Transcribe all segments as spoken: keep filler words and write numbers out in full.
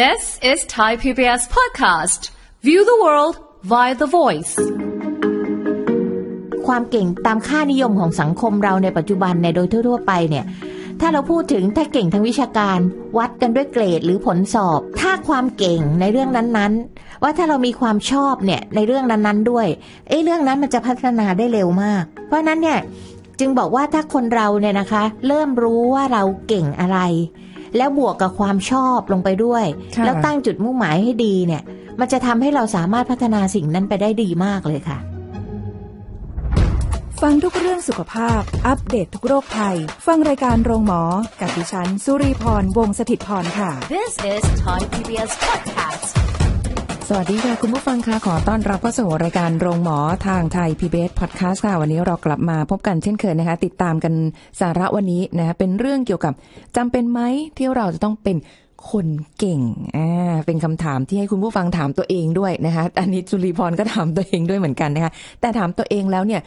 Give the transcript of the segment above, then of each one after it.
This is Thai พี บี เอส Podcast. View the world via the voice. ความเก่งตามค่านิยมของสังคมเราในปัจจุบันในโดยทั่วๆไปเนี่ยถ้าเราพูดถึงถ้าเก่งทางวิชาการวัดกันด้วยเกรดหรือผลสอบถ้าความเก่งในเรื่องนั้นๆว่าถ้าเรามีความชอบเนี่ยในเรื่องนั้นๆด้วยเอ้ยเรื่องนั้นมันจะพัฒนาได้เร็วมากเพราะนั้นเนี่ยจึงบอกว่าถ้าคนเราเนี่ยนะคะเริ่มรู้ว่าเราเก่งอะไรแล้วบวกกับความชอบลงไปด้วยแล้วตั้งจุดมุ่งหมายให้ดีเนี่ยมันจะทำให้เราสามารถพัฒนาสิ่งนั้นไปได้ดีมากเลยค่ะฟังทุกเรื่องสุขภาพอัปเดต ท, ทุกโรคภัยฟังรายการโรงหมอกับดิฉันสุรีพรวงศ์สถิตย์พรค่ะ This is Thai พี บี เอส Podcast สวัสดีค่ะคุณผู้ฟังค่ะขอต้อนรับเข้าสู่รายการโรงหมอทาง Thai พี บี เอส Podcast ค่ะวันนี้เรากลับมาพบกันเช่นเคยนะคะติดตามกันสาระวันนี้นะเป็นเรื่องเกี่ยวกับจำเป็นไหมที่เราจะต้องเป็นคนเก่งอ่าเป็นคำถามที่ให้คุณผู้ฟังถามตัวเองด้วยนะคะอันนี้สุรีพรก็ถามตัวเองด้วยเหมือนกันนะคะแต่ถามตัวเองแล้วเนี่ย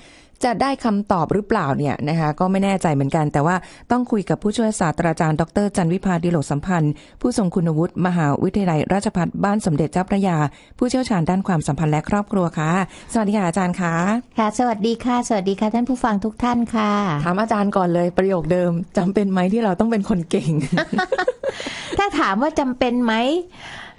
จะได้คำตอบหรือเปล่าเนี่ยนะคะก็ไม่แน่ใจเหมือนกันแต่ว่าต้องคุยกับผู้ช่วยศาสตราจารย์ดรจันวิภาดิโลกสัมพันธ์ผู้ทรงคุณวุฒิมหาวิทยาลัยราชภัฏบ้านสมเด็จเจ้าพระยาผู้เชี่ยวชาญด้านความสัมพันธ์และครอบครัวค่ะสวัสดีค่ะอาจารย์ค่ะค่ะสวัสดีค่ะสวัสดีค่ะท่านผู้ฟังทุกท่านค่ะถามอาจารย์ก่อนเลยประโยคเดิมจำเป็นไหมที่เราต้องเป็นคนเก่ง ถ้าถามว่าจำเป็นไหม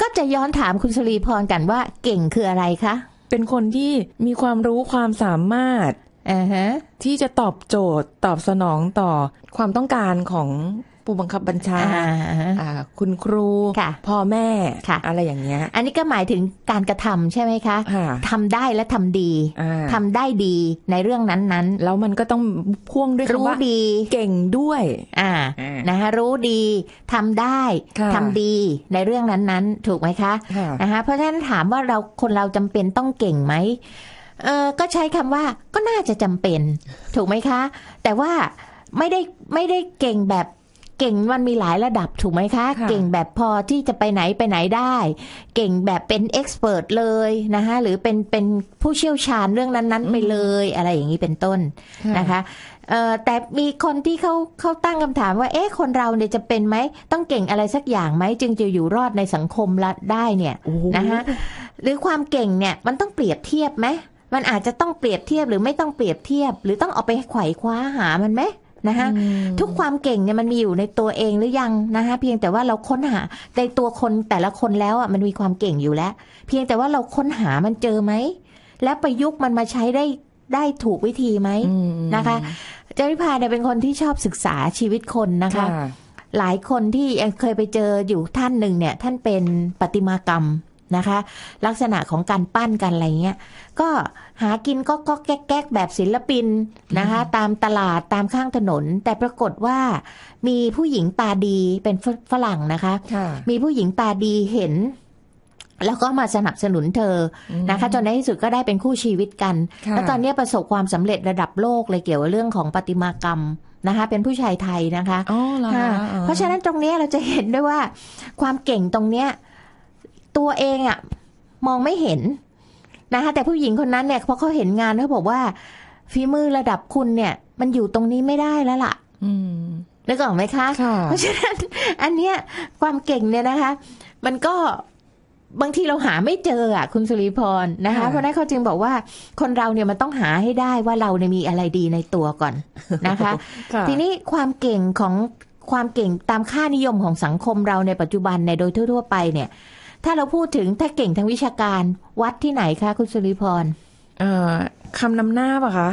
ก็จะย้อนถามคุณสุรีพรกันว่าเก่งคืออะไรคะเป็นคนที่มีความรู้ความสามารถUh-huh. ที่จะตอบโจทย์ตอบสนองต่อความต้องการของผู้บังคับบัญชา uh-huh. อ่าคุณครูพ่อแม่อะไรอย่างเงี้ยอันนี้ก็หมายถึงการกระทำใช่ไหมคะ uh-huh. ทำได้และทำดี uh-huh. ทำได้ดีในเรื่องนั้นๆแล้วมันก็ต้องพ่วงด้วยคำว่าดีเก่งด้วยอ่า uh-huh. นะคะรู้ดีทำได้ uh-huh. ทำดีในเรื่องนั้นๆถูกไหมคะ uh-huh. นะคะเพราะฉะนั้นถามว่าเราคนเราจำเป็นต้องเก่งไหมเออก็ใช้คำว่าก็น่าจะจำเป็นถูกไหมคะแต่ว่าไม่ได้ไม่ได้เก่งแบบเก่งมันมีหลายระดับถูกไหมคะเก่งแบบพอที่จะไปไหนไปไหนได้เก่งแบบเป็นเอ็กซ์เพรสเลยนะคะหรือเป็นเป็นผู้เชี่ยวชาญเรื่องนั้นๆไปเลยอะไรอย่างนี้เป็นต้นนะคะเอ่อแต่มีคนที่เขาเขาตั้งคำถามว่าเอ๊ะคนเราเนี่ยจะเป็นไหมต้องเก่งอะไรสักอย่างไหมจึงจะอยู่รอดในสังคมได้เนี่ยนะคะหรือความเก่งเนี่ยมันต้องเปรียบเทียบไหมมันอาจจะต้องเปรียบเทียบหรือไม่ต้องเปรียบเทียบหรือต้องเอาไปไขว่คว้าหามันไหมนะคะทุกความเก่งเนี่ยมันมีอยู่ในตัวเองหรือยังนะคะเพียงแต่ว่าเราค้นหาในตัวคนแต่ละคนแล้วอ่ะมันมีความเก่งอยู่แล้วเพียงแต่ว่าเราค้นหามันเจอไหมและประยุกต์มันมาใช้ได้ได้ถูกวิธีไหมนะคะเจริญพาเนี่ยเป็นคนที่ชอบศึกษาชีวิตคนนะคะหลายคนที่เคยไปเจออยู่ท่านหนึ่งเนี่ยท่านเป็นประติมากรรมนะคะลักษณะของการปั้นกันอะไรเงี้ยก็หากินก็ก็แก๊กๆแบบศิลปินนะคะตามตลาดตามข้างถนนแต่ปรากฏว่ามีผู้หญิงตาดีเป็นฝรั่งนะคะมีผู้หญิงตาดีเห็นแล้วก็มาสนับสนุนเธอนะคะจนในที่สุดก็ได้เป็นคู่ชีวิตกันแล้วตอนนี้ประสบความสำเร็จระดับโลกเลยเกี่ยวกับเรื่องของประติมากรรมนะคะเป็นผู้ชายไทยนะคะเพราะฉะนั้นตรงนี้เราจะเห็นด้วยว่าความเก่งตรงเนี้ยตัวเองอะมองไม่เห็นนะคะแต่ผู้หญิงคนนั้นเนี่ยพอเขาเห็นงานเขาบอกว่าฝีมือระดับคุณเนี่ยมันอยู่ตรงนี้ไม่ได้แล้วล่ะนึกออกไหมคะเพราะฉะนั้นอันเนี้ยความเก่งเนี่ยนะคะมันก็บางทีเราหาไม่เจออะคุณสุรีพรนะคะเพราะนั้นเขาจึงบอกว่าคนเราเนี่ยมันต้องหาให้ได้ว่าเราเนี่ยมีอะไรดีในตัวก่อนนะคะ ทีนี้ความเก่งของความเก่งตามค่านิยมของสังคมเราในปัจจุบันในโดยทั่วๆไปเนี่ยถ้าเราพูดถึงถ้าเก่งทางวิชาการวัดที่ไหนคะคุณสุริพรเอ่อคำนำหน้าป่ะคะ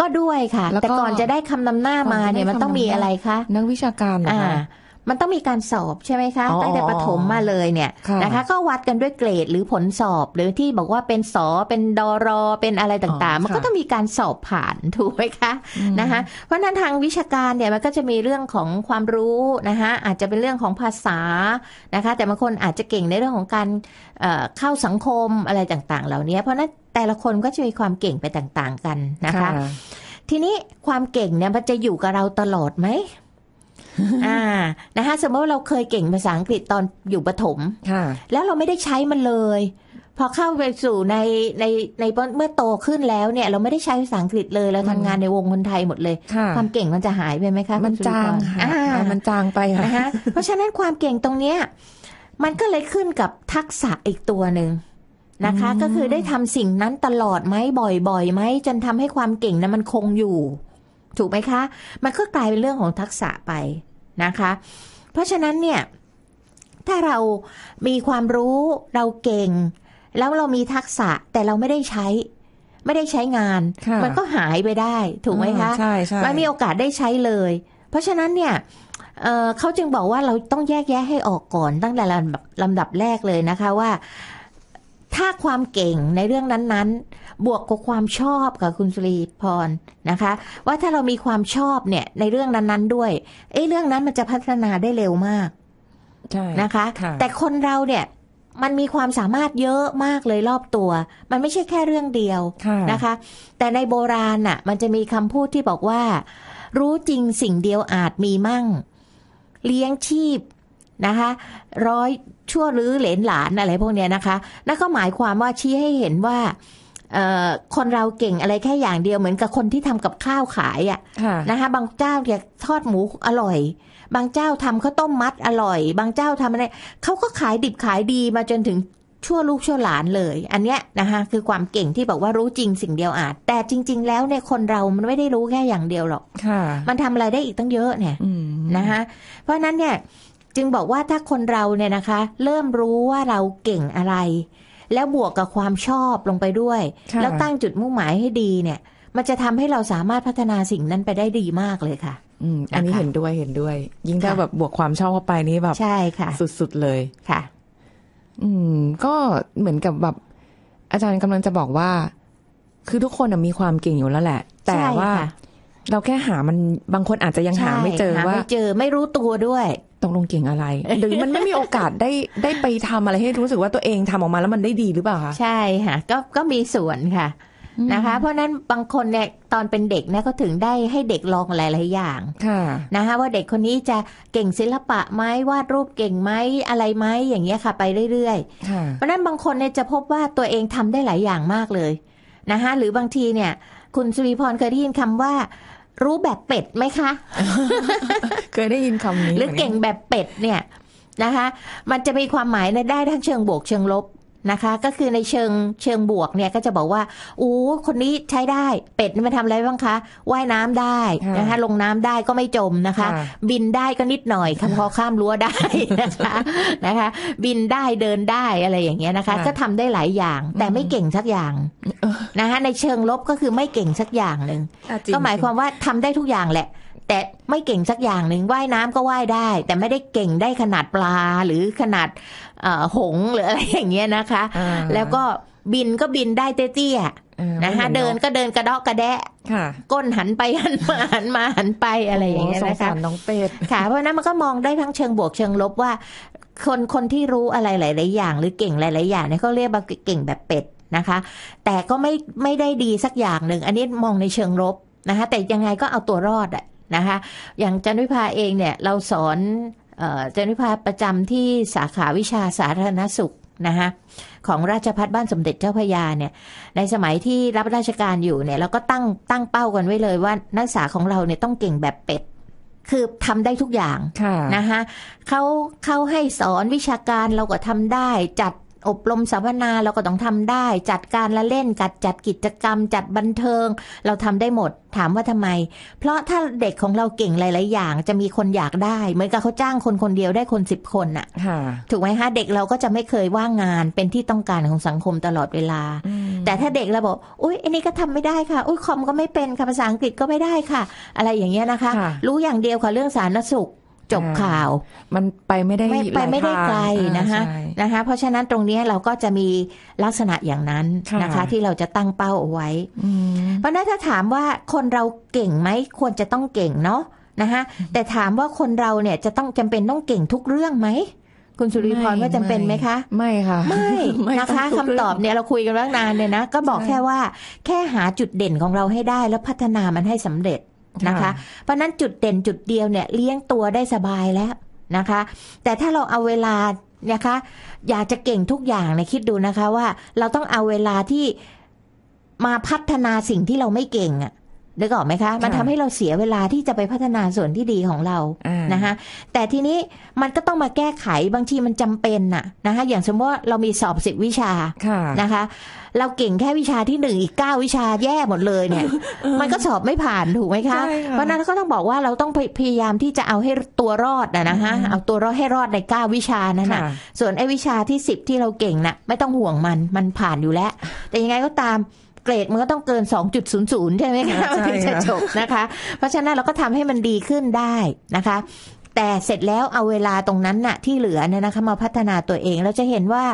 ก็ด้วยค่ะแต่ก่อนจะได้คำนำหน้ามาเนี่ยมันต้องมีอะไรคะนักวิชาการเหรอคะมันต้องมีการสอบใช่ไหมคะตั้งแต่ประถมมาเลยเนี่ยนะคะก็วัดกันด้วยเกรดหรือผลสอบหรือที่บอกว่าเป็นสอเป็นดรอเป็นอะไรต่างๆมันก็ต้องมีการสอบผ่านถูกไหมคะนะคะเพราะฉะนั้นทางวิชาการเนี่ยมันก็จะมีเรื่องของความรู้นะคะอาจจะเป็นเรื่องของภาษานะคะแต่บางคนอาจจะเก่งในเรื่องของการเข้าสังคมอะไรต่างๆเหล่านี้เพราะนั้นแต่ละคนก็จะมีความเก่งไปต่างๆกันนะคะทีนี้ความเก่งเนี่ยมันจะอยู่กับเราตลอดไหมอ่านะคะสมมติว่าเราเคยเก่งภาษาอังกฤษตอนอยู่ประถมแล้วเราไม่ได้ใช้มันเลยพอเข้าไปสู่ในในในเมื่อโตขึ้นแล้วเนี่ยเราไม่ได้ใช้ภาษาอังกฤษเลยเราทำงานในวงคนไทยหมดเลยความเก่งมันจะหายไปไหมคะมันจางค่ะมันจางไปค่ะนะคะเพราะฉะนั้นความเก่งตรงเนี้ย มันก็เลยขึ้นกับทักษะอีกตัวหนึ่งนะคะก็คือได้ทำสิ่งนั้นตลอดไหมบ่อยๆไหมจนทำให้ความเก่งนั้นมันคงอยู่ถูกไหมคะมันก็กลายเป็นเรื่องของทักษะไปนะคะเพราะฉะนั้นเนี่ยถ้าเรามีความรู้เราเก่งแล้วเรามีทักษะแต่เราไม่ได้ใช้ไม่ได้ใช้งานมันก็หายไปได้ถูกไหมคะไม่มีโอกาสได้ใช้เลยเพราะฉะนั้นเนี่ยเอ่อเขาจึงบอกว่าเราต้องแยกแยะให้ออกก่อนตั้งแต่ลำดับแรกเลยนะคะว่าถ้าความเก่งในเรื่องนั้นๆบวกกับความชอบกับคุณสุรีพรนะคะว่าถ้าเรามีความชอบเนี่ยในเรื่องนั้นๆด้วยเอ้ยเรื่องนั้นมันจะพัฒนาได้เร็วมากนะคะแต่คนเราเนี่ยมันมีความสามารถเยอะมากเลยรอบตัวมันไม่ใช่แค่เรื่องเดียวนะคะแต่ในโบราณน่ะมันจะมีคำพูดที่บอกว่ารู้จริงสิ่งเดียวอาจมีมั่งเลี้ยงชีพนะคะร้อยชั่วลื้อเหลนหลานอะไรพวกเนี้ยนะคะนั่นก็หมายความว่าชี้ให้เห็นว่าคนเราเก่งอะไรแค่อย่างเดียวเหมือนกับคนที่ทำกับข้าวขายอ่ะนะคะบางเจ้าเนี่ยทอดหมูอร่อยบางเจ้าทำข้าวต้มมัดอร่อยบางเจ้าทำอะไรเขาก็ขายดิบขายดีมาจนถึงชั่วลูกชั่วหลานเลยอันเนี้ยนะคะคือความเก่งที่บอกว่ารู้จริงสิ่งเดียวอาจแต่จริงๆแล้วเนี่ยคนเรามันไม่ได้รู้แค่อย่างเดียวหรอกมันทำอะไรได้อีกตั้งเยอะเนี่ยนะคะเพราะนั้นเนี่ยจึงบอกว่าถ้าคนเราเนี่ยนะคะเริ่มรู้ว่าเราเก่งอะไรแล้วบวกกับความชอบลงไปด้วยแล้วตั้งจุดมุ่งหมายให้ดีเนี่ยมันจะทำให้เราสามารถพัฒนาสิ่งนั้นไปได้ดีมากเลยค่ะอืมอันนี้เห็นด้วยเห็นด้วยยิ่งถ้าแบบบวกความชอบเข้าไปนี่แบบใช่ค่ะสุดๆเลยค่ะอืมก็เหมือนกับแบบอาจารย์กำลังจะบอกว่าคือทุกคนมีความเก่งอยู่แล้วแหละแต่ว่าเราแค่หามันบางคนอาจจะยังหาไม่เจอว่าไม่เจอไม่รู้ตัวด้วยตกลงเก่งอะไรหรือมันไม่มีโอกาสได้ได้ไปทำอะไรให้รู้สึกว่าตัวเองทำออกมาแล้วมันได้ดีหรือเปล่าคะใช่ค่ะก็ก็มีส่วนค่ะนะคะเพราะนั้นบางคนเนี่ยตอนเป็นเด็กนะก็ถึงได้ให้เด็กลองหลายๆอย่างนะคะว่าเด็กคนนี้จะเก่งศิลปะไหมวาดรูปเก่งไหมอะไรไหมอย่างเงี้ยค่ะไปเรื่อยๆเพราะนั้นบางคนเนี่ยจะพบว่าตัวเองทำได้หลายอย่างมากเลยนะคะหรือบางทีเนี่ยคุณสุริพรเคยได้ยินคำว่ารู้แบบเป็ดไหมคะเคยได้ยินคำนี้หรือเก่งแบบเป็ดเนี่ยนะคะมันจะมีความหมายในได้ทั้งเชิงบวกเชิงลบนะคะก็คือในเชิงเชิงบวกเนี่ยก็จะบอกว่าอู้คนนี้ใช้ได้เป็ดมันทำอะไรบ้างคะว่ายน้ำได้นะคะลงน้ำได้ก็ไม่จมนะคะบินได้ก็นิดหน่อยพอข้ามรั้วได้นะคะนะคะบินได้เดินได้อะไรอย่างเงี้ยนะคะก็ทำได้หลายอย่างแต่ไม่เก่งสักอย่างนะคะในเชิงลบก็คือไม่เก่งสักอย่างนึงก็หมายความว่าทำได้ทุกอย่างแหละแต่ไม่เก่งสักอย่างหนึ่งว่ายน้ำก็ว่ายได้แต่ไม่ได้เก่งได้ขนาดปลาหรือขนาดหงหรืออะไรอย่างเงี้ยนะคะแล้วก็บินก็บินได้เตี้ยๆนะคะเดินก็เดินกระเดาะกระแดะก้นหันไปหันมาหันมาหันไปอะไรอย่างเงี้ยนะคะน้องเป็ดค่ะเพราะนั้นมันก็มองได้ทั้งเชิงบวกเชิงลบว่าคนคนที่รู้อะไรหลายๆอย่างหรือเก่งหลายๆอย่างเนี่ยเขาเรียกว่าเก่งแบบเป็ดนะคะแต่ก็ไม่ไม่ได้ดีสักอย่างหนึ่งอันนี้มองในเชิงลบนะคะแต่ยังไงก็เอาตัวรอดอะนะคะอย่างจันวิภาเองเนี่ยเราสอนจันวิภาประจำที่สาขาวิชาสาธารณสุขนะคะของราชภัฏบ้านสมเด็จเจ้าพระยาเนี่ยในสมัยที่รับราชการอยู่เนี่ยเราก็ตั้งตั้งเป้ากันไว้เลยว่านักศึกษาของเราเนี่ยต้องเก่งแบบเป็ดคือทำได้ทุกอย่างนะคะเขาเขาให้สอนวิชาการเราก็ทำได้จัดอบรมสัมมนาเราก็ต้องทำได้จัดการละเล่นกัดจัดกิจกรรมจัดบันเทิงเราทำได้หมดถามว่าทำไมเพราะถ้าเด็กของเราเก่งหลายๆอย่างจะมีคนอยากได้เหมือนกับเขาจ้างคนคนเดียวได้คนสิบคนน่ะถูกไหมคะเด็กเราก็จะไม่เคยว่างงานเป็นที่ต้องการของสังคมตลอดเวลาแต่ถ้าเด็กเราบอกอุ้ยอันนี้ก็ทำไม่ได้ค่ะอุ้ยคอมก็ไม่เป็นค่ะภาษาอังกฤษก็ไม่ได้ค่ะอะไรอย่างเงี้ยนะคะรู้อย่างเดียวค่ะเรื่องสาธารณสุขจบข่าวมันไปไม่ได้ไปไม่ได้ไกลนะคะนะคะเพราะฉะนั้นตรงนี้เราก็จะมีลักษณะอย่างนั้นนะคะที่เราจะตั้งเป้าเอาไว้เพราะนั้นถ้าถามว่าคนเราเก่งไหมควรจะต้องเก่งเนาะนะคะแต่ถามว่าคนเราเนี่ยจะต้องจำเป็นต้องเก่งทุกเรื่องไหมคุณสุริพรว่าจำเป็นไหมคะไม่ค่ะไม่นะคะคำตอบเนี่ยเราคุยกันตั้งนานเลยนะก็บอกแค่ว่าแค่หาจุดเด่นของเราให้ได้แล้วพัฒนามันให้สำเร็จนะคะเพราะนั้นจุดเด่นจุดเดียวเนี่ยเลี้ยงตัวได้สบายแล้วนะคะแต่ถ้าเราเอาเวลานะคะอยากจะเก่งทุกอย่างเนี่ยคิดดูนะคะว่าเราต้องเอาเวลาที่มาพัฒนาสิ่งที่เราไม่เก่ง ได้ก่อนไหมคะมันทำให้เราเสียเวลาที่จะไปพัฒนาส่วนที่ดีของเรานะคะแต่ทีนี้มันก็ต้องมาแก้ไขบางทีมันจำเป็นน่ะนะคะอย่างสมมติว่าเรามีสอบสิบวิชานะคะเราเก่งแค่วิชาที่หนึ่งอีกเก้าวิชาแย่หมดเลยเนี่ยมันก็สอบไม่ผ่านถูกไหมคะเพราะนั้นก็ต้องบอกว่าเราต้องพยายามที่จะเอาให้ตัวรอดนะนะคะเอาตัวรอดให้รอดในเก้าวิชานั่นน่ะส่วนไอ้วิชาที่สิบที่เราเก่งน่ะไม่ต้องห่วงมันมันผ่านอยู่แล้วแต่ยังไงก็ตามเกรดมันก็ต้องเกิน สองจุดศูนย์ศูนย์ ใช่ไหมคะมันถึงจะจบนะคะเพราะฉะนั้นเราก็ทำให้มันดีขึ้นได้นะคะแต่เสร็จแล้วเอาเวลาตรงนั้นน่ะที่เหลือเนี่ยนะคะมาพัฒนาตัวเองเราจะเห็นว่า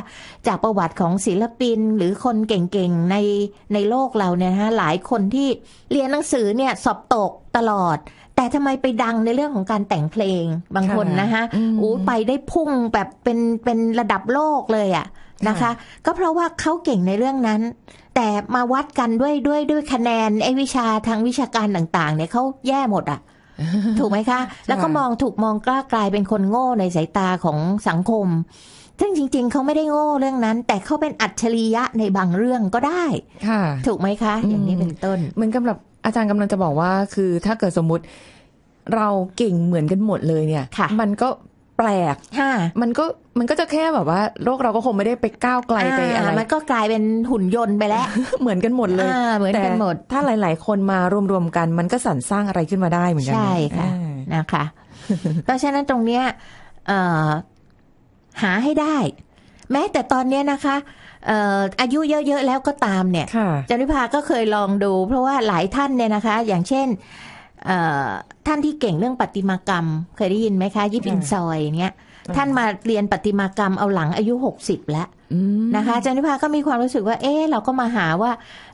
จากประวัติของศิลปินหรือคนเก่งๆในในโลกเราเนี่ยนะคะหลายคนที่เรียนหนังสือเนี่ยสอบตกตลอดแต่ทำไมไปดังในเรื่องของการแต่งเพลงบางคนนะคะอู้ไปได้พุ่งแบบเป็นเป็นระดับโลกเลยอ่ะนะคะก็เพราะว่าเขาเก่งในเรื่องนั้นแต่มาวัดกันด้วยด้วยด้วยคะแนนไอ้วิชาทางวิชาการต่างๆเนี่ยเขาแย่หมดอ่ะถูกไหมคะแล้วก็มองถูกมองกล้ากลายเป็นคนโง่ในสายตาของสังคมซึ่งจริงๆเขาไม่ได้โง่เรื่องนั้นแต่เขาเป็นอัจฉริยะในบางเรื่องก็ได้ถูกไหมคะอย่างนี้เป็นต้นเหมือนกับอาจารย์กำลังจะบอกว่าคือถ้าเกิดสมมติเราเก่งเหมือนกันหมดเลยเนี่ยมันก็แปลกมันก็มันก็จะแค่แบบว่าโลกเราก็คงไม่ได้ไปก้าวไกลไปอะไรมันก็กลายเป็นหุ่นยนต์ไปแล้ว เหมือนกันหมดเลยเหมือนกันหมดถ้าหลายๆคนมารวมๆกันมันก็สรรสร้างอะไรขึ้นมาได้เหมือนกันใช่ค่ะนะคะเพราะฉะนั้นตรงเนี้ยหาให้ได้แม้แต่ตอนเนี้ยนะคะอายุเยอะๆแล้วก็ตามเนี่ยจริภาก็เคยลองดูเพราะว่าหลายท่านเนี่ยนะคะอย่างเช่นท่านที่เก่งเรื่องปฏิมากรรมเคยได้ยินไหมคะยิปอินซอยเนี้ยท่านมาเรียนปฏิมากรรมเอาหลังอายุหกสิบแล้วนะคะอาจารย์นิพาก็มีความรู้สึกว่าเอ๊ะเราก็มาหาว่า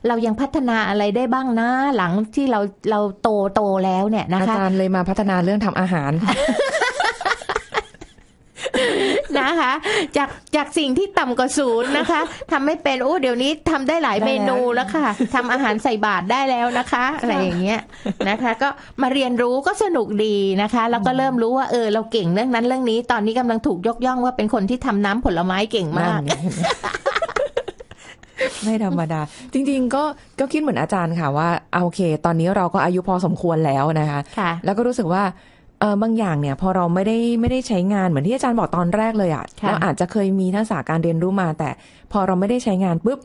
เรายังพัฒนาอะไรได้บ้างนะหลังที่เราเราโตโตแล้วเนี่ยนะคะอาจารย์เลยมาพัฒนาเรื่องทำอาหาร นะคะจากจากสิ่งที่ต่ำกว่าศูนย์นะคะทำไม่เป็นโอ้เดี๋ยวนี้ทำได้หลายเมนูแล้วค่ะทำอาหารใส่บาตรได้แล้วนะคะ อะไรอย่างเงี้ยนะคะก็มาเรียนรู้ก็สนุกดีนะคะแล้วก็เริ่มรู้ว่าเออเราเก่งเรื่องนั้นเรื่องนี้ตอนนี้กำลังถูกยกย่องว่าเป็นคนที่ทำน้ำผลไม้เก่งมาก ไม่ธรรมดาจริงๆก็ก็คิดเหมือนอาจารย์ค่ะว่าเอาโอเคตอนนี้เราก็อายุพอสมควรแล้วนะคะแล้วก็รู้สึกว่าเออบางอย่างเนี่ยพอเราไม่ได้ไม่ได้ใช้งานเหมือนที่อาจารย์บอกตอนแรกเลยอ่ะเราอาจจะเคยมีทักษะการเรียนรู้มาแต่พอเราไม่ได้ใช้งานปุ๊บ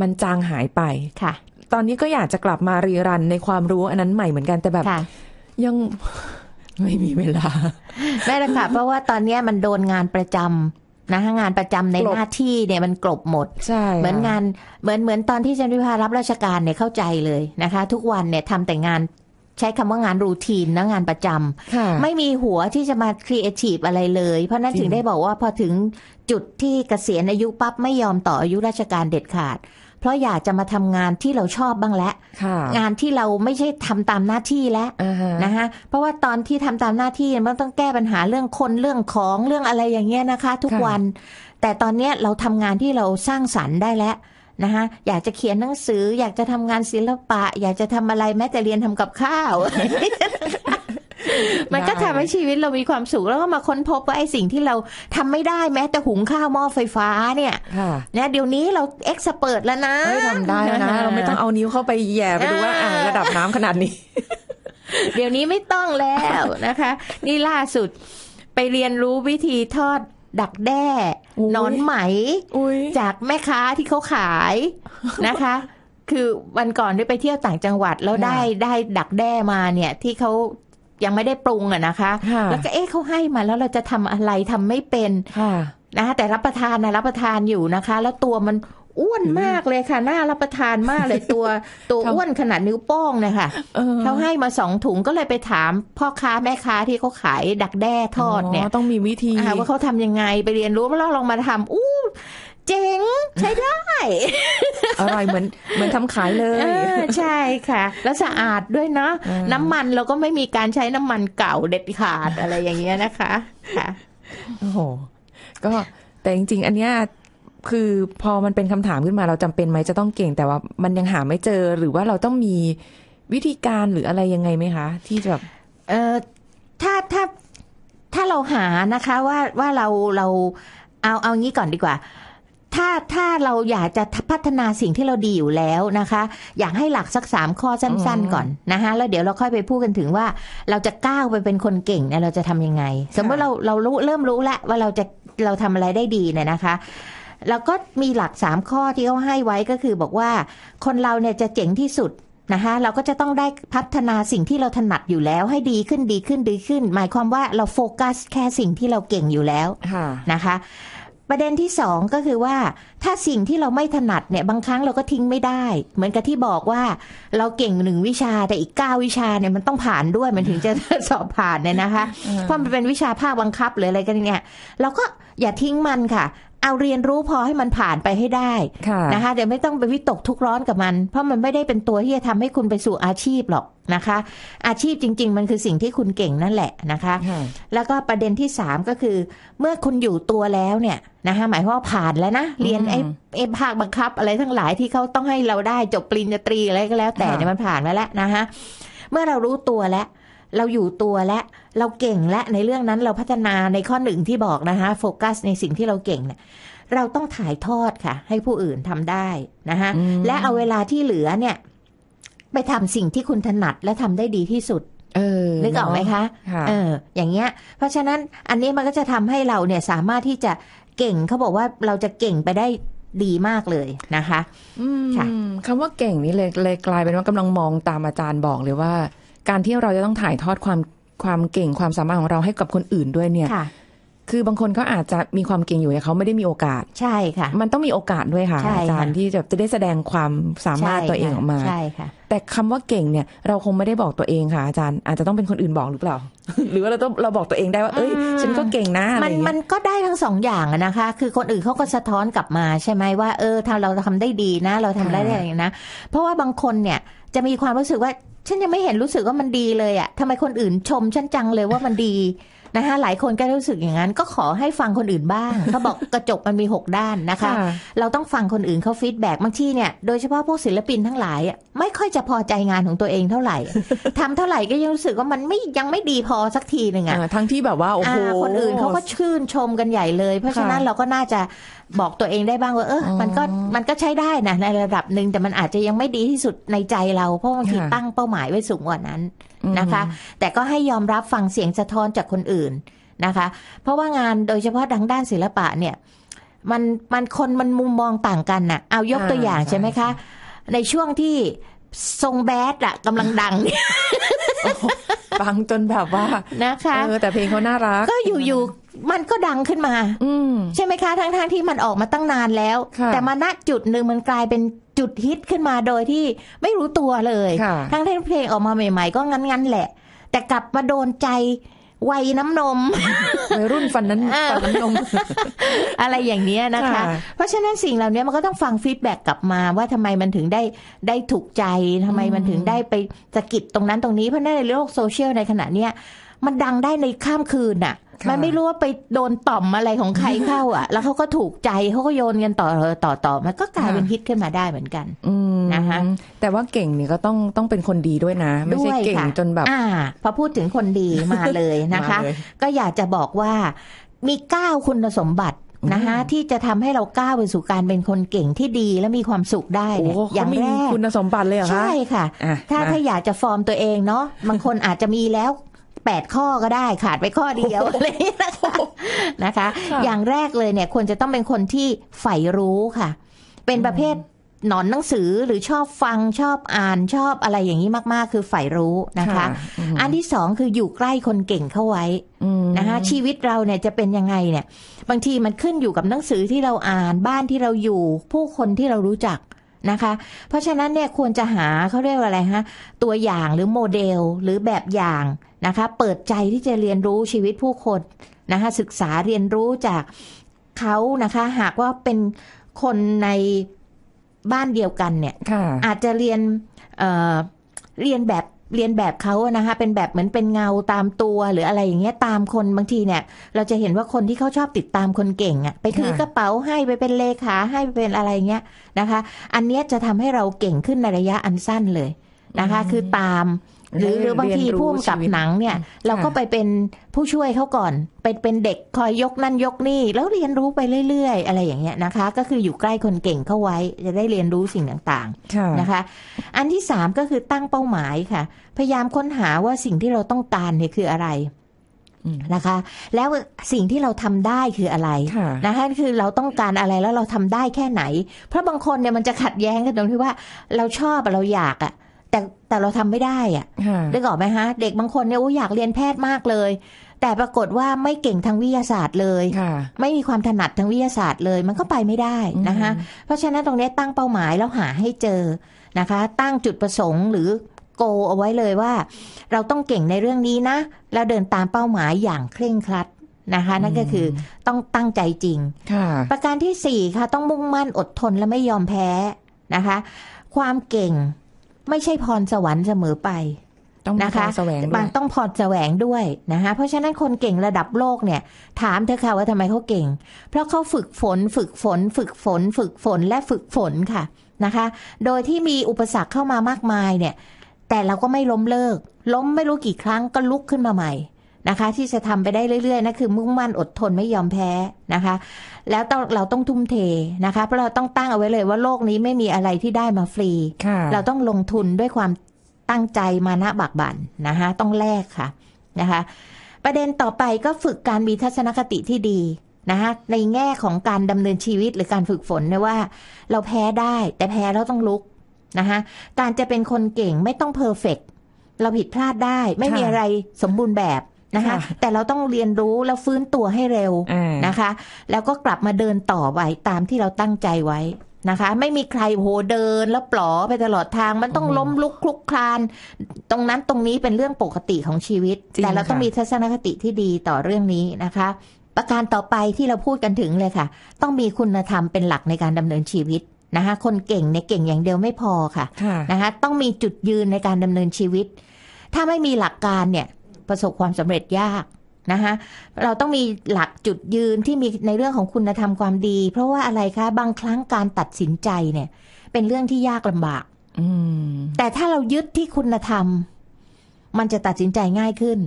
มันจางหายไปค่ะตอนนี้ก็อยากจะกลับมารีรันในความรู้อันนั้นใหม่เหมือนกันแต่แบบยังไม่มีเวลาได้ละค่ะ เพราะว่าตอนนี้มันโดนงานประจำนะงานประจำในหน้าที่เนี่ยมันกลบหมดเหมือนงานเหมือนเหมือนตอนที่จันทิพารับราชการเนี่ยเข้าใจเลยนะคะทุกวันเนี่ยทำแต่งานใช้คำว่างานรูทีนนะงานประจำไม่มีหัวที่จะมาครีเอทีฟอะไรเลยเพราะนั้นถึงได้บอกว่าพอถึงจุดที่เกษียณอายุปั๊บไม่ยอมต่ออายุราชการเด็ดขาดเพราะอยากจะมาทำงานที่เราชอบบ้างแล้วงานที่เราไม่ใช่ทำตามหน้าที่แล้วนะคะเพราะว่าตอนที่ทำตามหน้าที่มันต้องแก้ปัญหาเรื่องคนเรื่องของเรื่องอะไรอย่างเงี้ยนะคะทุกวันแต่ตอนเนี้ยเราทำงานที่เราสร้างสรรค์ได้แล้วนะคะอยากจะเขียนหนังสืออยากจะทำงานศิลปะอยากจะทำอะไรแม้แต่เรียนทำกับข้าว มันก็ทำให้ชีวิตเรามีความสุขแล้วก็มาค้นพบว่าไอ้สิ่งที่เราทำไม่ได้แม้แต่หุงข้าวหม้อไฟฟ้าเนี่ยนะเดี๋ยวนี้เราเอ็กซ์เพิร์ทแล้วนะทำได้นะเราไม่ต้องเอานิ้วเข้าไปแย่ไปดูว่าระดับน้ำขนาดนี้ เดี๋ยวนี้ไม่ต้องแล้วนะคะนี่ล่าสุดไปเรียนรู้วิธีทอดดักแด้นอนไหมจากแม่ค้าที่เขาขายนะคะคือวันก่อนได้ไปเที่ยวต่างจังหวัดแล้วได้ได้ดักแด้มาเนี่ยที่เขายังไม่ได้ปรุงอะนะคะแล้วก็เอ๊ะเขาให้มาแล้วเราจะทำอะไรทำไม่เป็นนะคะแต่รับประทานนะรับประทานอยู่นะคะแล้วตัวมันอ้วนมากเลยค่ะน่ารับประทานมากเลยตัวตัวอ้วนขนาดนิ้วโป้งเลยค่ะเขาให้มาสองถุงก็เลยไปถามพ่อค้าแม่ค้าที่เขาขายดักแด้ทอดเนี่ยต้องมีวิธีว่าเขาทำยังไงไปเรียนรู้แล้วลองมาทำอู้เจ๋งใช้ได้อร่อยเหมือนเหมือนทำขายเลยใช่ค่ะแล้วสะอาดด้วยเนาะน้ำมันเราก็ไม่มีการใช้น้ำมันเก่าเด็ดขาดอะไรอย่างเงี้ยนะคะค่ะโอ้โหก็แต่จริงๆอันเนี้ยคือพอมันเป็นคำถามขึ้นมาเราจำเป็นไหมจะต้องเก่งแต่ว่ามันยังหาไม่เจอหรือว่าเราต้องมีวิธีการหรืออะไรยังไงไหมคะที่แบบเออถ้าถ้าถ้าเราหานะคะว่าว่าเราเราเอาเอางี้ก่อนดีกว่า ถ้าถ้าเราอยากจะพัฒนาสิ่งที่เราดีอยู่แล้วนะคะอยากให้หลักสักสามข้อสั้นๆก่อนนะคะแล้วเดี๋ยวเราค่อยไปพูดกันถึงว่าเราจะก้าวไปเป็นคนเก่งเนี่ยเราจะทำยังไงสมมติเราเรารู้เริ่มรู้แล้วว่าเราจะเราทำอะไรได้ดีเนี่ยนะคะแล้วก็มีหลักสามข้อที่เขาให้ไว้ก็คือบอกว่าคนเราเนี่ยจะเจ๋งที่สุดนะคะเราก็จะต้องได้พัฒนาสิ่งที่เราถนัดอยู่แล้วให้ดีขึ้นดีขึ้นดีขึ้นหมายความว่าเราโฟกัสแค่สิ่งที่เราเก่งอยู่แล้วนะคะประเด็นที่สองก็คือว่าถ้าสิ่งที่เราไม่ถนัดเนี่ยบางครั้งเราก็ทิ้งไม่ได้เหมือนกับที่บอกว่าเราเก่งหนึ่งวิชาแต่อีกเก้าวิชาเนี่ยมันต้องผ่านด้วยมันถึงจะสอบผ่านเนี่ยนะคะเพราะมันเป็นวิชาภาคบังคับหรืออะไรกันเนี่ยเราก็อย่าทิ้งมันค่ะเอาเรียนรู้พอให้มันผ่านไปให้ได้นะคะเดี๋ยวไม่ต้องไปวิตกทุกร้อนกับมันเพราะมันไม่ได้เป็นตัวที่จะทำให้คุณไปสู่อาชีพหรอกนะคะอาชีพจริงๆมันคือสิ่งที่คุณเก่งนั่นแหละนะคะแล้วก็ประเด็นที่สามก็คือเมื่อคุณอยู่ตัวแล้วเนี่ยนะคะหมายความว่าผ่านแล้วนะเรียนไอ้ไอ้ภาคบังคับอะไรทั้งหลายที่เขาต้องให้เราได้จบปริญญาตรีอะไรก็แล้วแต่เนี่ยมันผ่านมาแล้วนะคะเมื่อเรารู้ตัวแล้วเราอยู่ตัวและเราเก่งและในเรื่องนั้นเราพัฒนาในข้อหนึ่งที่บอกนะคะโฟกัสในสิ่งที่เราเก่งเนี่ยเราต้องถ่ายทอดค่ะให้ผู้อื่นทำได้นะคะและเอาเวลาที่เหลือเนี่ยไปทำสิ่งที่คุณถนัดและทำได้ดีที่สุดนึกออกไหมคะเอออย่างเงี้ยเพราะฉะนั้นอันนี้มันก็จะทำให้เราเนี่ยสามารถที่จะเก่งเขาบอกว่าเราจะเก่งไปได้ดีมากเลยนะคะคำว่าเก่งนี่เลยเลยกลายเป็นว่ากำลังมองตามอาจารย์บอกเลยว่าการที่เราจะต้องถ่ายทอดความความเก่งความสามารถของเราให้กับคนอื่นด้วยเนี่ยคือบางคนเขาอาจจะมีความเก่งอยู่แต่เขาไม่ได้มีโอกาสใช่ค่ะมันต้องมีโอกาสด้วยค่ะอาจารย์ที่จะจะได้แสดงความสามารถตัวเองออกมาใช่ค่ะแต่คำว่าเก่งเนี่ยเราคงไม่ได้บอกตัวเองค่ะอาจารย์อาจจะต้องเป็นคนอื่นบอกหรือเปล่าหรือว่าเราต้องเราบอกตัวเองได้ว่าเอ้ยฉันก็เก่งนะมันมันก็ได้ทั้งสองอย่างนะคะคือคนอื่นเขาก็สะท้อนกลับมาใช่ไหมว่าเออเราทำได้ดีนะเราทำได้อะไรนะเพราะว่าบางคนเนี่ยจะมีความรู้สึกว่าฉันยังไม่เห็นรู้สึกว่ามันดีเลยอะทำไมคนอื่นชมฉันจังเลยว่ามันดีนะคะหลายคนก็รู้สึกอย่างนั้นก็ขอให้ฟังคนอื่นบ้างเขาบอกกระจกมันมีหกด้านนะคะเราต้องฟังคนอื่นเขาฟีดแบ็กบางทีเนี่ยโดยเฉพาะพวกศิลปินทั้งหลายไม่ค่อยจะพอใจงานของตัวเองเท่าไหร่ทำเท่าไหร่ก็ยังรู้สึกว่ามันไม่ยังไม่ดีพอสักทีนึงอะทั้งที่แบบว่าโอ้โหคนอื่นเขาก็ชื่นชมกันใหญ่เลยเพราะฉะนั้นเราก็น่าจะบอกตัวเองได้บ้างว่าเออมันก็มันก็ใช้ได้นะในระดับนึงแต่มันอาจจะยังไม่ดีที่สุดในใจเราเพราะบางทีตั้งเป้าหมายไว้สูงกว่านั้นนะคะแต่ก็ให้ยอมรับฟังเสียงสะท้อนจากคนอื่นนะคะเพราะว่างานโดยเฉพาะทางด้านศิลปะเนี่ยมันมันคนมันมุมมองต่างกันน่ะเอายกตัวอย่างใช่ไหมคะในช่วงที่ทรงแบดอะกำลังดัง ฟังจนแบบว่านะคะเออแต่เพลงเขาน่ารักก็อยู่ๆมันก็ดังขึ้นมาใช่ไหมคะทั้งๆที่มันออกมาตั้งนานแล้วแต่มาณจุดหนึ่งมันกลายเป็นจุดฮิตขึ้นมาโดยที่ไม่รู้ตัวเลยทั้งที่เพลงออกมาใหม่ๆก็งั้นๆแหละแต่กลับมาโดนใจวัยน้ำนมวัยรุ่นฟันนั้นฟันน้ำนมอะไรอย่างนี้นะคะเพราะฉะนั้นสิ่งเหล่านี้มันก็ต้องฟังฟีดแบ็กกลับมาว่าทำไมมันถึงได้ได้ถูกใจทำไมมันถึงได้ไปสะกิดตรงนั้นตรงนี้เพราะในโลกโซเชียลในขณะเนี้ยมันดังได้ในข้ามคืนน่ะมันไม่รู้ว่าไปโดนต่อมอะไรของใครเข้าอ่ะแล้วเขาก็ถูกใจเขาก็โยนกันต่อต่อต่อมันก็กลายเป็นฮิตขึ้นมาได้เหมือนกันนะคะแต่ว่าเก่งนี่ก็ต้องต้องเป็นคนดีด้วยนะไม่ใช่เก่งจนแบบพอพูดถึงคนดีมาเลยนะคะก็อยากจะบอกว่ามีเก้าคุณสมบัตินะคะที่จะทำให้เราก้าวไปสู่การเป็นคนเก่งที่ดีและมีความสุขได้เนี่ยอย่างแรกคุณสมบัติเลยเหรอคะใช่ค่ะถ้าถ้าอยากจะฟอร์มตัวเองเนาะบางคนอาจจะมีแล้วแปดข้อก็ได้ขาดไปข้อเดียวอะไรนะคะอย่างแรกเลยเนี่ยควรจะต้องเป็นคนที่ใฝ่รู้ค่ะเป็นประเภทหนอนหนังสือหรือชอบฟังชอบอ่านชอบอะไรอย่างนี้มากๆคือใฝ่รู้นะคะอันที่สองคืออยู่ใกล้คนเก่งเข้าไว้นะคะชีวิตเราเนี่ยจะเป็นยังไงเนี่ยบางทีมันขึ้นอยู่กับหนังสือที่เราอ่านบ้านที่เราอยู่ผู้คนที่เรารู้จักนะคะเพราะฉะนั้นเนี่ยควรจะหาเขาเรียกว่าอะไรฮะตัวอย่างหรือโมเดลหรือแบบอย่างนะคะเปิดใจที่จะเรียนรู้ชีวิตผู้คนนะคะศึกษาเรียนรู้จากเขานะคะหากว่าเป็นคนในบ้านเดียวกันเนี่ยอาจจะเรียนเอ่อเรียนแบบเรียนแบบเขานะคะเป็นแบบเหมือนเป็นเงาตามตัวหรืออะไรอย่างเงี้ยตามคนบางทีเนี่ยเราจะเห็นว่าคนที่เขาชอบติดตามคนเก่งอ่ะไปถือกระเป๋าให้ไปเป็นเลขาให้ไปเป็นอะไรเงี้ยนะคะอันเนี้ยจะทำให้เราเก่งขึ้นในระยะอันสั้นเลย นะคะคือตามหรือหรือบางทีผู้กำกับหนังเนี่ยเราก็ไปเป็นผู้ช่วยเขาก่อนเป็นเป็นเด็กคอยยกนั่นยกนี่แล้วเรียนรู้ไปเรื่อยๆอะไรอย่างเงี้ยนะคะก็คืออยู่ใกล้คนเก่งเข้าไว้จะได้เรียนรู้สิ่งต่างๆนะคะอันที่สามก็คือตั้งเป้าหมายค่ะพยายามค้นหาว่าสิ่งที่เราต้องการเนี่ยคืออะไรนะคะแล้วสิ่งที่เราทำได้คืออะไรนะคะคือเราต้องการอะไรแล้วเราทำได้แค่ไหนเพราะบางคนเนี่ยมันจะขัดแย้งกันตรงที่ว่าเราชอบเราอยากอะแต่แต่เราทำไม่ได้อะได้ก่อนไหมฮะเด็กบางคนเนี่ยอยากเรียนแพทย์มากเลยแต่ปรากฏว่าไม่เก่งทางวิทยาศาสตร์เลยไม่มีความถนัดทางวิทยาศาสตร์เลยมันก็ไปไม่ได้นะคะเพราะฉะนั้นตรงนี้ตั้งเป้าหมายแล้วหาให้เจอนะคะตั้งจุดประสงค์หรือโกเอาไว้เลยว่าเราต้องเก่งในเรื่องนี้นะแล้วเดินตามเป้าหมายอย่างเคร่งครัดนะคะนั่นก็คือต้องตั้งใจจริงประการที่สี่ค่ะต้องมุ่งมั่นอดทนและไม่ยอมแพ้นะคะความเก่งไม่ใช่พรสวรรค์เสมอไปนะคะมันต้องพรแสวงด้วยนะคะเพราะฉะนั้นคนเก่งระดับโลกเนี่ยถามเธอค่ะว่าทำไมเขาเก่งเพราะเขาฝึกฝนฝึกฝนฝึกฝนฝึกฝนและฝึกฝนค่ะนะคะโดยที่มีอุปสรรคเข้ามามากมายเนี่ยแต่เราก็ไม่ล้มเลิกล้มไม่รู้กี่ครั้งก็ลุกขึ้นมาใหม่นะคะที่จะทำไปได้เรื่อยๆนะคือมุ่งมั่นอดทนไม่ยอมแพ้นะคะแล้วต้องเราต้องทุ่มเทนะคะเพราะเราต้องตั้งเอาไว้เลยว่าโลกนี้ไม่มีอะไรที่ได้มาฟรีเราต้องลงทุนด้วยความตั้งใจมานะบากบั่นนะคะต้องแลกค่ะนะคะประเด็นต่อไปก็ฝึกการมีทัศนคติที่ดีนะคะในแง่ของการดำเนินชีวิตหรือการฝึกฝนเนี่ยว่าเราแพ้ได้แต่แพ้เราต้องลุกนะคะการจะเป็นคนเก่งไม่ต้องเพอร์เฟกต์เราผิดพลาดได้ไม่มีอะไรสมบูรณ์แบบนะคะแต่เราต้องเรียนรู้แล้วฟื้นตัวให้เร็วนะคะแล้วก็กลับมาเดินต่อไปตามที่เราตั้งใจไว้นะคะไม่มีใครโหเดินแล้วปลอไปตลอดทางมันต้องล้มลุกคลุกคลานตรงนั้นตรงนี้เป็นเรื่องปกติของชีวิตแต่เราต้องมีทัศนคติที่ดีต่อเรื่องนี้นะคะประการต่อไปที่เราพูดกันถึงเลยค่ะต้องมีคุณธรรมเป็นหลักในการดำเนินชีวิตนะคะคนเก่งเนี่ยเก่งอย่างเดียวไม่พอค่ะนะคะต้องมีจุดยืนในการดำเนินชีวิตถ้าไม่มีหลักการเนี่ยประสบความสำเร็จยากนะคะเราต้องมีหลักจุดยืนที่มีในเรื่องของคุณธรรมความดีเพราะว่าอะไรคะบางครั้งการตัดสินใจเนี่ยเป็นเรื่องที่ยากลำบากแต่ถ้าเรายึดที่คุณธรรมมันจะตัดสินใจง่ายขึ้น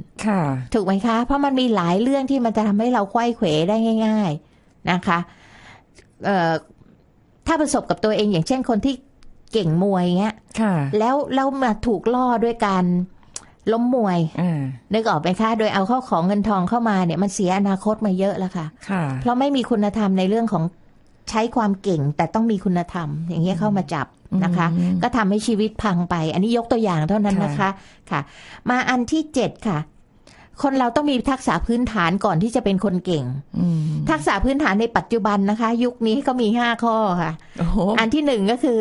ถูกไหมคะเพราะมันมีหลายเรื่องที่มันจะทำให้เราไขว้เขวได้ง่ายๆนะคะถ้าประสบกับตัวเองอย่างเช่นคนที่เก่งมวยเงี้ยแล้วเรามาถูกล่อด้วยการล้มมวยนึกออกไหมคะโดยเอาเข้าของเงินทองเข้ามาเนี่ยมันเสียอนาคตมาเยอะแล้วค่ะเพราะไม่มีคุณธรรมในเรื่องของใช้ความเก่งแต่ต้องมีคุณธรรมอย่างเงี้ยเข้ามาจับนะคะก็ทำให้ชีวิตพังไปอันนี้ยกตัวอย่างเท่านั้นนะคะค่ะมาอันที่เจ็ดค่ะคนเราต้องมีทักษะพื้นฐานก่อนที่จะเป็นคนเก่งทักษะพื้นฐานในปัจจุบันนะคะยุคนี้ก็มีห้าข้อค่ะ oh. อันที่หนึ่งก็คือ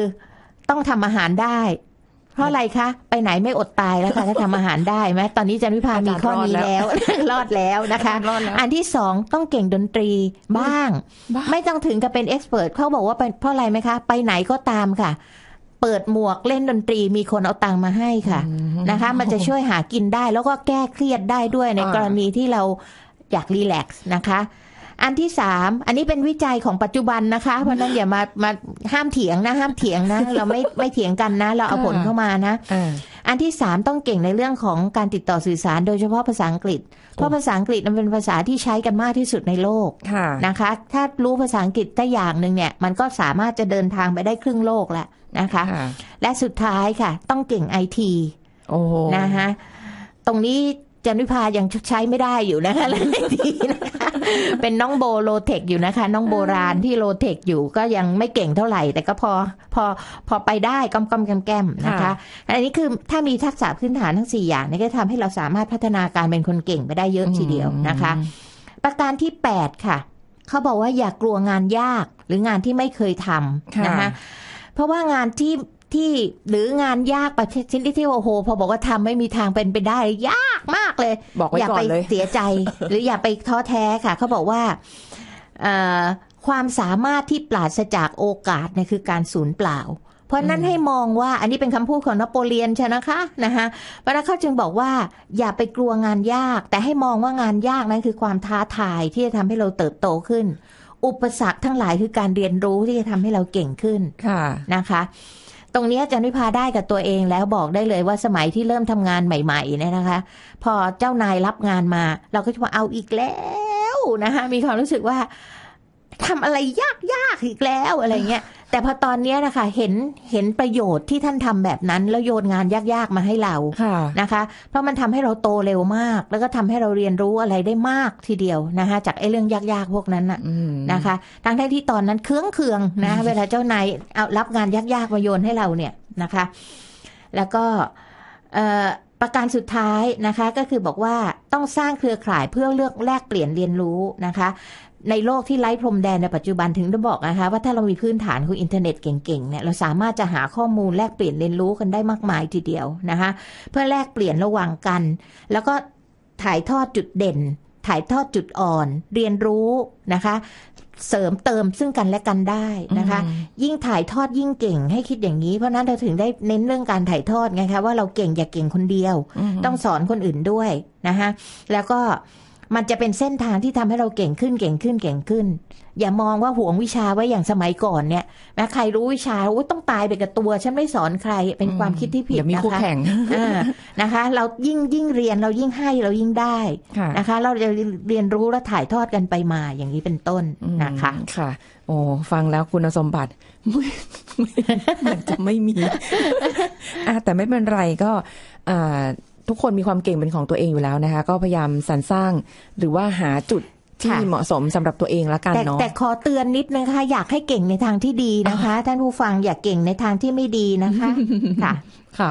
ต้องทำอาหารได้เพราะอะไรคะไปไหนไม่อดตายแล้วค่ะถ้าทำอาหารได้ไหมตอนนี้จันวิภามีข้อนี้แล้วรอดแล้วนะคะอันที่สองต้องเก่งดนตรีบ้างไม่ต้องถึงกับเป็นเอ็กซ์เพรสเขาบอกว่าเพราะอะไรไหมคะไปไหนก็ตามค่ะเปิดหมวกเล่นดนตรีมีคนเอาตังค์มาให้ค่ะนะคะมันจะช่วยหากินได้แล้วก็แก้เครียดได้ด้วยในกรณีที่เราอยากรีแลกซ์นะคะอันที่สามอันนี้เป็นวิจัยของปัจจุบันนะคะเพราะนั้นอย่ามามาห้ามเถียงนะห้ามเถียงนะเราไม่ไม่เถียงกันนะเราเอาผลเข้ามานะอันที่สามต้องเก่งในเรื่องของการติดต่อสื่อสารโดยเฉพาะภาษาอังกฤษเพราะภาษาอังกฤษมันเป็นภาษาที่ใช้กันมากที่สุดในโลกนะคะถ้ารู้ภาษาอังกฤษได้อย่างนึงเนี่ยมันก็สามารถจะเดินทางไปได้ครึ่งโลกแล้วนะคะและสุดท้ายค่ะต้องเก่ง ไอ ที นะคะตรงนี้จันวิภายังใช้ไม่ได้อยู่นะคะเรื่อง ไอ ที นะคะเป็นน้องโบโลเทคอยู่นะคะน้องโบราณที่โลเทคอยู่ก็ยังไม่เก่งเท่าไหร่แต่ก็พอพอพอไปได้ก้มๆแก้มๆนะคะอันนี้คือถ้ามีทักษะพื้นฐานทั้งสี่อย่างนี่ก็ทำให้เราสามารถพัฒนาการเป็นคนเก่งไปได้เยอะทีเดียวนะคะประการที่แปดค่ะเขาบอกว่าอย่ากลัวงานยากหรืองานที่ไม่เคยทำนะคะเพราะว่างานที่ที่หรืองานยากประเภทที่ที่โอ้โหพอบอกว่าทำไม่มีทางเป็นไปได้ยากมากเลยบอกไว้ก่อนเลยอย่าไปเสียใจหรืออย่าไปท้อแท้ค่ะเขาบอกว่าความสามารถที่ปราศจากโอกาสเนี่ยคือการสูญเปล่าเพราะนั้นให้มองว่าอันนี้เป็นคำพูดของนโปเลียนใช่นะคะนะคะเพราะนั้นเขาจึงบอกว่าอย่าไปกลัวงานยากแต่ให้มองว่างานยากนั้นคือความท้าทายที่จะทำให้เราเติบโตขึ้นอุปสรรคทั้งหลายคือการเรียนรู้ที่จะทำให้เราเก่งขึ้นนะคะ ตรงนี้อาจารย์วิภาได้กับตัวเองแล้วบอกได้เลยว่าสมัยที่เริ่มทำงานใหม่ๆเนี่ยนะคะพอเจ้านายรับงานมาเราก็จะมาเอาอีกแล้วนะคะมีความรู้สึกว่าทำอะไรยากๆอีกแล้วอะไรเงี้ยแต่พอตอนนี้นะคะเห็นเห็นประโยชน์ที่ท่านทำแบบนั้นแล้วโยนงานยากๆมาให้เรานะคะเพราะมันทำให้เราโตเร็วมากแล้วก็ทำให้เราเรียนรู้อะไรได้มากทีเดียวนะคะจากไอ้เรื่องยากๆพวกนั้นน่ะนะคะทั้งที่ตอนนั้นเคืองๆนะเวลาเจ้านายเอารับงานยากๆมาโยนให้เราเนี่ยนะคะแล้วก็ประการสุดท้ายนะคะก็คือบอกว่าต้องสร้างเครือข่ายเพื่อเลือกแลกเปลี่ยนเรียนรู้นะคะในโลกที่ไร้พรมแดนในปัจจุบันถึงได้บอกนะคะว่าถ้าเรามีพื้นฐานของอินเทอร์เน็ตเก่งๆเนี่ยเราสามารถจะหาข้อมูลแลกเปลี่ยนเรียนรู้กันได้มากมายทีเดียวนะคะเพื่อแลกเปลี่ยนระหว่างกันแล้วก็ถ่ายทอดจุดเด่นถ่ายทอดจุดอ่อนเรียนรู้นะคะเสริมเติมซึ่งกันและกันได้นะคะยิ่งถ่ายทอดยิ่งเก่งให้คิดอย่างนี้เพราะนั้นเราถึงได้เน้นเรื่องการถ่ายทอดไงคะว่าเราเก่งอย่าเก่งคนเดียวต้องสอนคนอื่นด้วยนะคะแล้วก็มันจะเป็นเส้นทางที่ทำให้เราเก่งขึ้นเก่งขึ้นเก่งขึ้นอย่ามองว่าหวงวิชาไว้อย่างสมัยก่อนเนี่ยแม้ใครรู้วิชาต้องตายไปกับตัวฉันไม่สอนใครเป็นความคิดที่ผิดนะคะ นะคะเรายิ่งยิ่งเรียนเรายิ่งให้เรายิ่งได้นะคะเราจะเรียนรู้และถ่ายทอดกันไปมาอย่างนี้เป็นต้นนะคะค่ะโอ้ฟังแล้วคุณสมบัติมันจะไม่มีแต่ไม่เป็นไรก็ทุกคนมีความเก่งเป็นของตัวเองอยู่แล้วนะคะก็พยายามสรรสร้างหรือว่าหาจุดที่เหมาะสมสำหรับตัวเองละกันเนาะแต่ขอเตือนนิดนะคะอยากให้เก่งในทางที่ดีนะคะท่านผู้ฟังอย่าเก่งในทางที่ไม่ดีนะคะค่ะค่ะ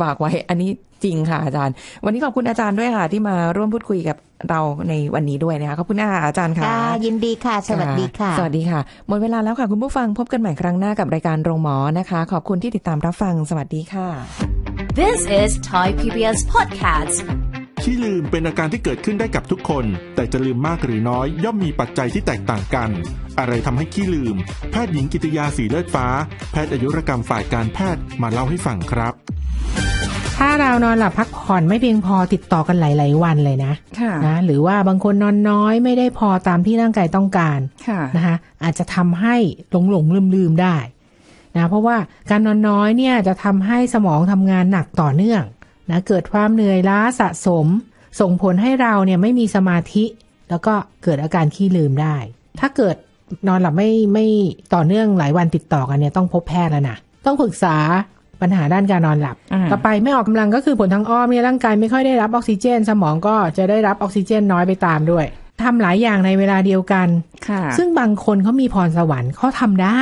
ฝากไว้อันนี้จริงค่ะอาจารย์วันนี้ขอบคุณอาจารย์ด้วยค่ะที่มาร่วมพูดคุยกับเราในวันนี้ด้วยนะคะขอบคุณค่ะอาจารย์ค่ะยินดีค่ะสวัสดีค่ะสวัสดีค่ะหมดเวลาแล้วค่ะคุณผู้ฟังพบกันใหม่ครั้งหน้ากับรายการโรงหมอนะคะขอบคุณที่ติดตามรับฟังสวัสดีค่ะ This is Thai พี บี เอส Podcastขี้ลืมเป็นอาการที่เกิดขึ้นได้กับทุกคนแต่จะลืมมากหรือน้อยย่อมมีปัจจัยที่แตกต่างกันอะไรทำให้ขี้ลืมแพทย์หญิงกิติยาสีเลือดฟ้าแพทย์อายุรกรรมฝ่ายการแพทย์มาเล่าให้ฟังครับถ้าเรานอนหลับพักผ่อนไม่เพียงพอติดต่อกันหลายๆวันเลยนะนะหรือว่าบางคนนอนน้อยไม่ได้พอตามที่ร่างกายต้องการนะคะอาจจะทำให้หลงหลงลืมลืมได้นะเพราะว่าการนอนน้อยเนี่ยจะทำให้สมองทำงานหนักต่อเนื่องนะเกิดความเหนื่อยล้าสะสมส่งผลให้เราเนี่ยไม่มีสมาธิแล้วก็เกิดอาการขี้ลืมได้ถ้าเกิดนอนหลับไม่ไม่ต่อเนื่องหลายวันติดต่อกันเนี่ยต้องพบแพทย์แล้วนะต้องปรึกษาปัญหาด้านการนอนหลับต่อไปไม่ออกกำลังก็คือผลทางอ้อมเนี่ยร่างกายไม่ค่อยได้รับออกซิเจนสมองก็จะได้รับออกซิเจนน้อยไปตามด้วยทำหลายอย่างในเวลาเดียวกันซึ่งบางคนเขามีพรสวรรค์เขาทำได้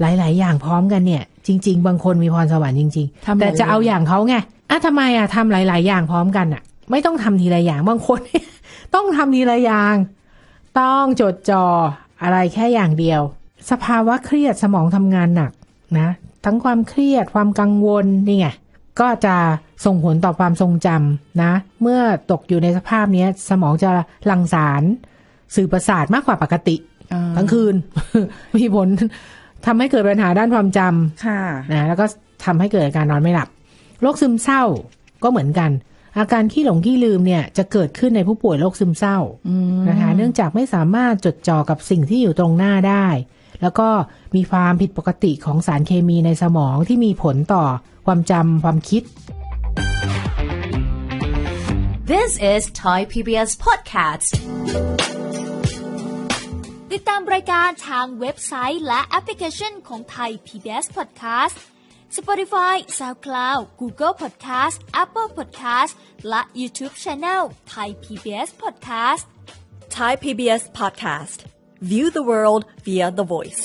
หลายๆอย่างพร้อมกันเนี่ยจริงๆบางคนมีพรสวรรค์จริงๆแต่จะเอาอย่างเขาไงอ่ะทำไมอ่ะทำหลายๆอย่างพร้อมกันอ่ะไม่ต้องทำทีละอย่างบางคน ต้องทำทีละอย่างต้องจดจ่ออะไรแค่อย่างเดียวสภาวะเครียดสมองทำงานหนักนะทั้งความเครียดความกังวลนี่ไงก็จะส่งผลต่อความทรงจำนะเมื่อตกอยู่ในสภาพนี้สมองจะหลั่งสารสื่อประสาทมากกว่าปกติทั้งคืน มีผลทำให้เกิดปัญหาด้านความจำนะแล้วก็ทำให้เกิดอาการนอนไม่หลับโรคซึมเศร้าก็เหมือนกันอาการขี้หลงขี้ลืมเนี่ยจะเกิดขึ้นในผู้ป่วยโรคซึมเศร้านะคะเนื่องจากไม่สามารถจดจ่อกับสิ่งที่อยู่ตรงหน้าได้แล้วก็มีความผิดปกติของสารเคมีในสมองที่มีผลต่อความจำความคิด This is Thai พี บี เอส Podcastติดตามรายการทางเว็บไซต์และแอปพลิเคชันของ Thai พี บี เอส Podcast Spotify, SoundCloud, Google Podcast, Apple Podcast และ YouTube Channel Thai พี บี เอส Podcast Thai พี บี เอS Podcast View the world via the voice